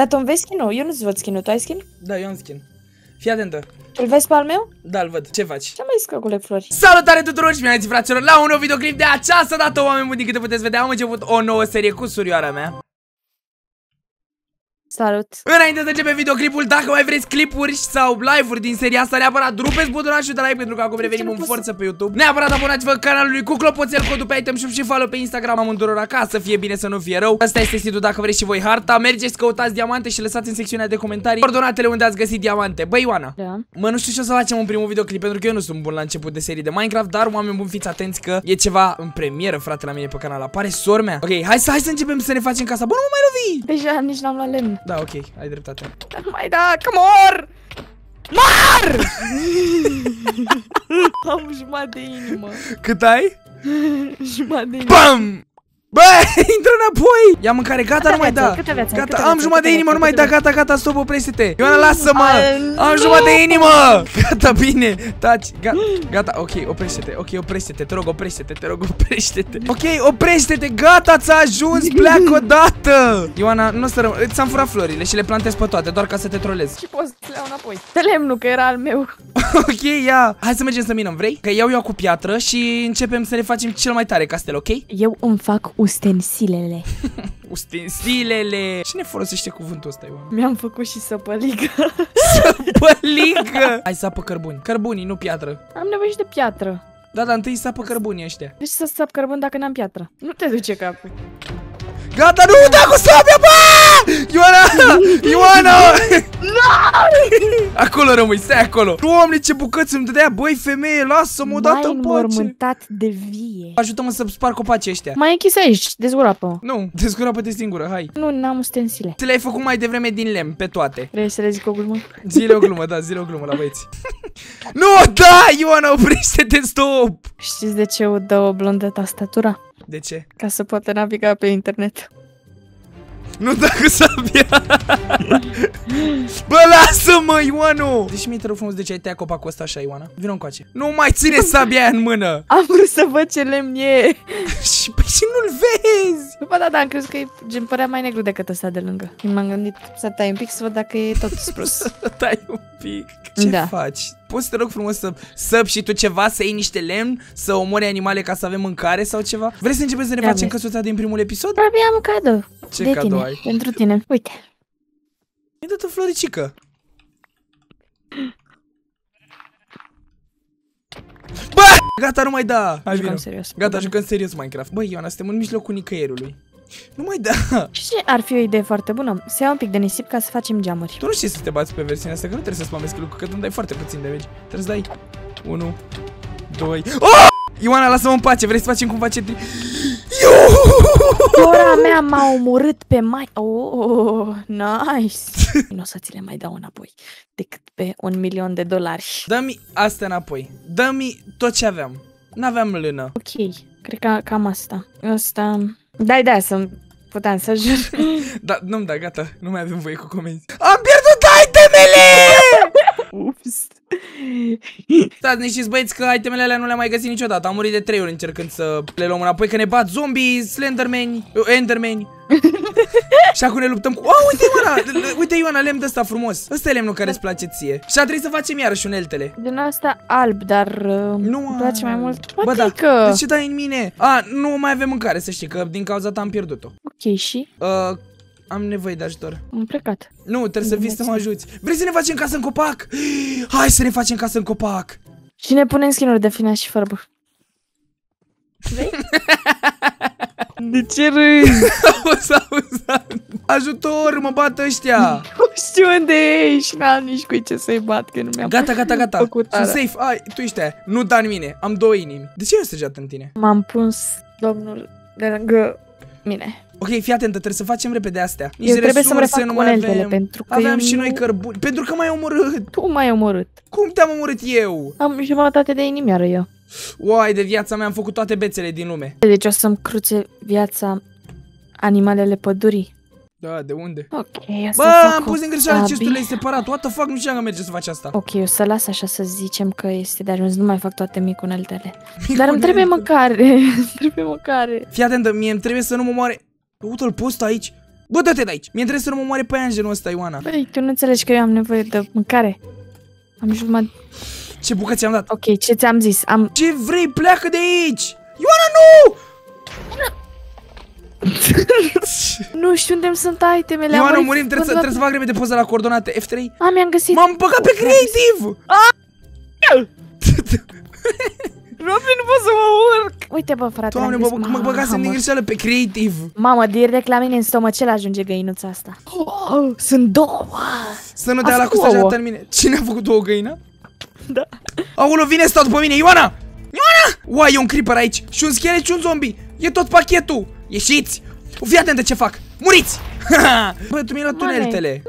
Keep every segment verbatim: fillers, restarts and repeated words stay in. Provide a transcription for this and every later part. Dar tu îmi vezi skin-ul? Eu nu-ți văd skin-ul, tu ai skin? Da, eu am skin. Fii atentă. Tu-l vezi pe al meu? Da, îl văd. Ce faci? Ce mai scăcule flori? Salutare tuturor și bine ați fraților la un nou videoclip de această dată, oameni buni, din câte puteți vedea, am început o nouă serie cu surioara mea. Salut! Înainte să începem videoclipul, dacă mai vreți clipuri sau live-uri din seria asta, neapărat rupeți butonul și de like pentru că acum revenim în forță pe YouTube. Neapărat abonați-vă canalului cu clopoțel, codul pe item shop și follow pe Instagram, amândurora, ca să fie bine, să nu fie rău. Asta este site-ul dacă vreți și voi harta. Mergeți, căutați diamante și lăsați în secțiunea de comentarii coordonatele unde ați găsit diamante. Băi, Ioana, da. Mă, nu știu ce o să facem în primul videoclip pentru că eu nu sunt bun la început de serie de Minecraft, dar oameni buni, fiți atenți că e ceva în premieră, frate, la mine pe canal. Apare sora mea. Ok, hai să hai să începem să ne facem casa. Bă, nu mă mai lovi. Deja nici n-am luat lemn. Da, ok, ai dreptate. Mai da, că mor! Mor! Am jumătate de inimă. Cât ai? Jumătate de inimă. BAM! Bă, intră înapoi! Ia mâncare, gata, nu mai da! Gata, am jumătate de inimă, nu mai da, gata, gata, stop, oprește-te! Ioana, lasă-mă! Am jumătate de inimă! Gata, bine, taci, gata, gata, ok, oprește-te, ok, oprește-te, te rog, oprește-te, te rog, oprește-te! Ok, oprește-te, gata, ți-a ajuns, pleacă odată! Ioana, nu o să rămâi, ți-am furat florile și le plantez pe toate, doar ca să te trolez. Și poți să le iau înapoi. Te lemnul, că era al meu. Ok, ia! Hai să mergem să minăm, vrei? Că iau eu cu piatră și începem să ne facem cel mai tare castel, ok? Eu îmi fac ustensilele. Ustensilele! Cine folosește cuvântul ăsta, Ioana? Mi-am făcut și săpăligă. Săpăligă! Hai să apă cărbuni. Cărbunii, nu piatră. Am nevoie și de piatră. Da, dar întâi să apă cărbunii ăștia. Deci să sap cărbuni dacă n-am piatră. Nu te duce capul. Gata, nu, da cu sabia, bă! Ioana! Ioana! Acolo rămâi, stai acolo. Doamne, ce bucăți îmi dădea, băi, femeie, lasă-mă odată în pace. M-ai înmormântat de vie. Ajută-mă să sparg copacii ăștia. Mai închis aici, dezgurapă. Nu, dezgurapă-te singură, hai. Nu, n-am ustensile. Ți le-ai făcut mai devreme din lemn, pe toate. Vrei să le zic o glumă? Zile o glumă, da, zile o glumă la băieți. Nu, da, Ioana, oprește-te, stop! Știți de ce o dă o blondă tastatura? De ce? Ca să poată naviga pe internet. Nu da cu sabia. Bă, lasă-mă, Ioanu! Deci mi-e rău frumos de ce ai tăiat copacul ăsta așa, Ioana. Vino încoace. Nu mai ține sabia în mână! Am vrut să văd ce lemn e. Și, păi, și nu-l vezi! După da, da, am crezut că e, gen, părea mai negru decât ăsta de lângă. M-am gândit să tai un pic să văd dacă e tot sprus. Să tai un pic? Ce da. faci? Poți să te rog frumos să săp și tu ceva, să iei niște lemn, să omori animale ca să avem mâncare sau ceva? Vrei să începem să ne da, facem căsuța din primul episod? Probabil am un cadou. Ce de cadou tine, ai? Pentru tine, uite. Mi-a dat o floricică. Bă! Gata, nu mai da! Hai, jucăm serios. Gata, jucăm serios Minecraft. Băi, Ioana, suntem în mijlocul nicăierului. Nu mai da! Ce ar fi o idee foarte bună? Să iau un pic de nisip ca să facem geamuri. Tu nu știi să te bați pe versiunea asta, că nu trebuie să spamezi lucru, că tu îmi dai foarte puțin de veci. Trebuie să dai unu, doi... Oh! Ioana, lasă-mă în pace, vrei să facem cum face tri... Sora mea m-a omorât pe mai... Oh, nice! Nu o să ți le mai dau înapoi decât pe un milion de dolari. Dă-mi astea înapoi. Dă-mi tot ce aveam. N-aveam lână. Ok, cred că cam asta. Asta... Da, da, să puteam să jur. Da, nu-mi da, gata, nu mai avem voie cu comenzi. Am pierdut itemele! Ups. Stați niște băieți că itemele alea nu le-am mai găsit niciodată. Am murit de trei ori încercând să le luăm înapoi, că ne bat zombii, slendermeni, endermeni. Și acum ne luptăm cu... Oh, uite, Ioana! Uite, Ioana, lemn de ăsta frumos. Ăsta e lemnul care îți place ție. Și a trebuit să facem iarăși uneltele. Din asta alb, dar nu îmi place mai mult. Bă, da, de ce dai în mine? A, nu mai avem mâncare, să știi, că din cauza ta am pierdut-o. Ok, și? Uh, am nevoie de ajutor. Am plecat. Nu, trebuie să vii să mă ajuți. Vrei să ne facem casă în copac? Hai să ne facem casă în copac. Și ne punem skin-uri de fina și fărbă. Vrei? De ce râzi? Ajutor, mă bat ăștia! Nu știu unde ești, n-am nici cu ce să-i bat, că nu mi-am Gata, gata, gata, sunt safe, ai, tu ești aia. Nu da în mine, am două inimi. De ce eu săgeat în tine? M-am pus domnul de lângă mine. Ok, fii atentă, trebuie să facem repede astea. Nici eu trebuie să-mi refac nu mai avem. Pentru că aveam și nu... noi cărbuni, pentru că m-ai omorât. Tu m-ai omorât. Cum te-am omorât eu? Am jumătate de inimi, iară eu. Uai, de viața mea am făcut toate bețele din lume. Deci o să-mi cruce viața animalele pădurii. Da, de unde? Ok, asta bă, am pus în greșeală chesturile separat. What the fuck, nu știam că merge să faci asta. Ok, o să las așa să zicem că este de ajuns. Nu mai fac toate micuneltele. Mic Dar îmi trebuie mâncare. Îmi trebuie mâncare. Fii atentă, mie îmi trebuie să nu mă moare. Uite-l post aici. Du-te de aici. Mi-e trebuie să nu mă moare pe angelul ăsta, Ioana. Păi, tu nu înțelegi că eu am nevoie de mâncare. Am jumătate. Ce bucăți ți-am dat? Ok, ce ți-am zis? Am... Ce vrei? Pleacă de aici! Ioana, nu! Nu știu unde sunt itemele. Ioana, murim, trebuie să, trebuie să fac repede poza la coordonate F trei. A, mi-am găsit. M-am băgat pe creative! Robin, nu pot să mă urc! Uite, bă, frate, Doamne, bă, mă băgasem din greșeală pe creative. Mamă, direct la mine în stomacel ajunge găinuța asta. Oh, sunt două! Să nu te ala cu săgeata în mine. Cine a făcut două găină? Da. Aolo, vine stau după mine, Ioana! Ioana! Uai, e un creeper aici și un schelet și un zombie. E tot pachetul. Ieșiți! Fii atentă ce fac! Muriți! Bă, tu mi-ai luat tunelitele.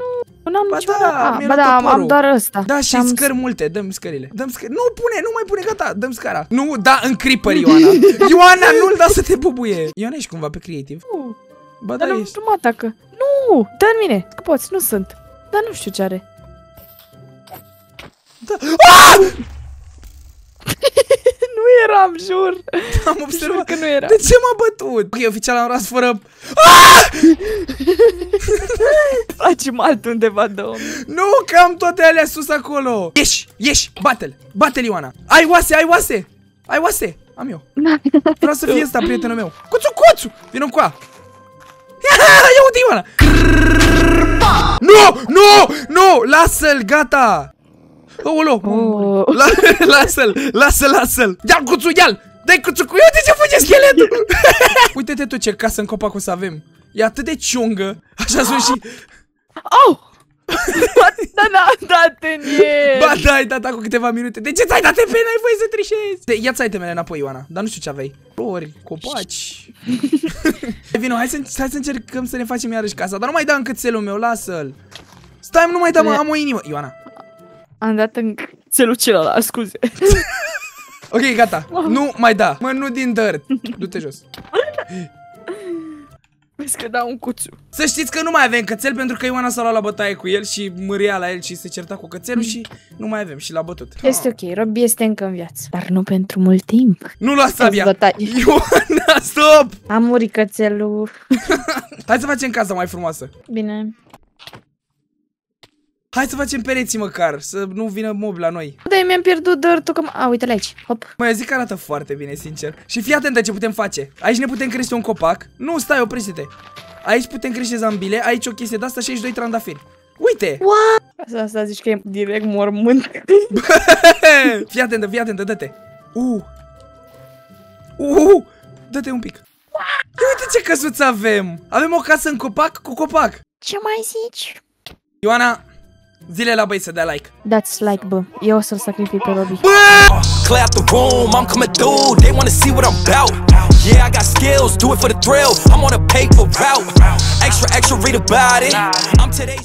Nu, n-am niciodată. Ba da, am doar ăsta. Da, și scări multe. Dăm scările. Dăm scări. Nu pune, nu mai pune, gata. Dăm scara. Nu, da, în creeper, Ioana. Ioana, nu-l da să te bubuie. Ioana, ești cumva pe creative? Nu. Ba da, ești. Nu mă atacă. Nu, dă-mi mine, că poți, nu sunt. Dar nu știu ce are. Da. Nu eram, jur. Am observat că nu eram. De ce m-a bătut? Ok, oficial am ras fără... Facem altundeva, domn. Nu, că am toate alea sus acolo. Ieși, ieși, bate-l, bate-l, Ioana. Ai oase, ai oase, ai oase. Am eu. Vreau să fie ăsta, prietenul meu. Cuțu, cuțu, vină încoa. Ia uite, Ioana. Nu, nu, nu, lasă-l, gata. Aolo! Oh. Lasă-l! Lasă-l, lasă-l! Ia-l cuțu, ia-l! Dai cuțu cu... Uite ce fuge scheletul! Uite-te tu ce casă în copac o să avem! E atât de ciungă! Așa sunt și... Au! Da, da, da, e! Ba, da, ai dat cu câteva minute! De ce ți-ai dat pe n-ai voie să trișezi? Ia-ți itemele înapoi, Ioana! Dar nu știu ce aveai! Flori, copaci... Vino, hai să, hai să încercăm să ne facem iarăși casa! Dar nu mai da în cățelul meu, lasă-l! Stai, nu mai da, mă, am o inimă! Ioana! Am dat în țelul celălalt, scuze. Ok, gata. Nu mai da. Mă, nu din dirt. Du-te jos. Vezi că dau un cuțu. Să știți că nu mai avem cățel pentru că Ioana s-a luat la bătaie cu el și mâria la el și se certa cu cățelul și nu mai avem și l-a bătut. Este ok, Robbie este încă în viață. Dar nu pentru mult timp. Nu lua sabia. Ioana, stop! A murit cățelul. Hai să facem casa mai frumoasă. Bine. Hai să facem pereții măcar, să nu vină mob la noi. Da, mi-am pierdut dirt-ul că... A, uite-l aici, hop. Măi, eu zic că arată foarte bine, sincer. Și fii atentă ce putem face. Aici ne putem crește un copac. Nu, stai, oprește-te. Aici putem crește zambile, aici o chestie de asta și aici doi trandafiri. Uite! Wow! Asta zici că e direct mormânt. Fii atentă, fii atentă, dă-te. Uh! Uh! Dă-te un pic. Ia uite ce căsuță avem. Avem o casă în copac cu copac. Ce mai zici? Ioana... Zile la băi să dea like. Dați like, bă. Eu o să-l sacrific pe Robbie. Clap the room, I'm coming through. They wanna see what I'm about. Yeah, I got skills, do it for the thrill. I'm on a paper route. Extra, extra, read about it. I'm today's